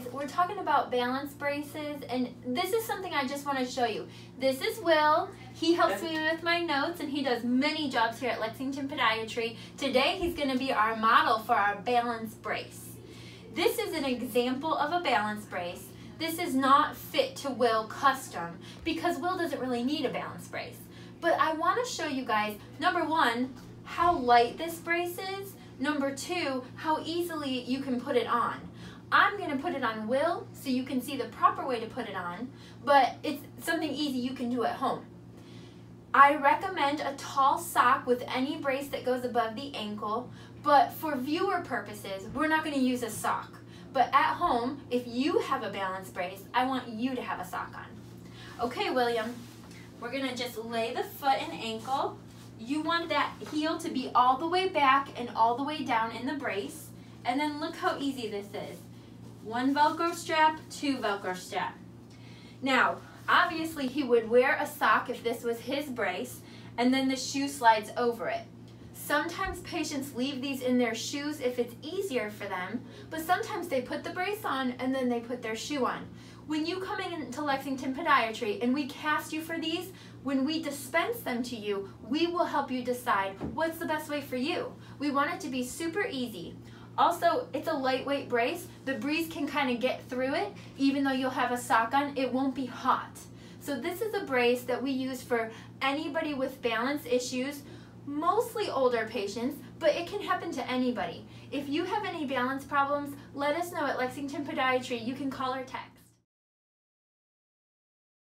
guys, we're talking about balance braces, and this is something I just want to show you. This is Will. He helps me with my notes, and he does many jobs here at Lexington Podiatry. Today he's going to be our model for our balance brace. This is an example of a balance brace. This is not fit to Will custom because Will doesn't really need a balance brace. But I want to show you guys, number one, how light this brace is. Number two, how easily you can put it on. I'm going to put it on Will so you can see the proper way to put it on, but it's something easy you can do at home. I recommend a tall sock with any brace that goes above the ankle, but for viewer purposes, we're not going to use a sock. But at home, if you have a balance brace, I want you to have a sock on. Okay, William, we're going to just lay the foot and ankle. You want that heel to be all the way back and all the way down in the brace. And then look how easy this is. One Velcro strap, two Velcro strap. Now, obviously he would wear a sock if this was his brace, and then the shoe slides over it. Sometimes patients leave these in their shoes if it's easier for them, but sometimes they put the brace on and then they put their shoe on. When you come into Lexington Podiatry and we cast you for these, when we dispense them to you, we will help you decide what's the best way for you. We want it to be super easy. Also, it's a lightweight brace. The breeze can kind of get through it. Even though you'll have a sock on, it won't be hot. So this is a brace that we use for anybody with balance issues, mostly older patients, but it can happen to anybody. If you have any balance problems, let us know at Lexington Podiatry. You can call or text.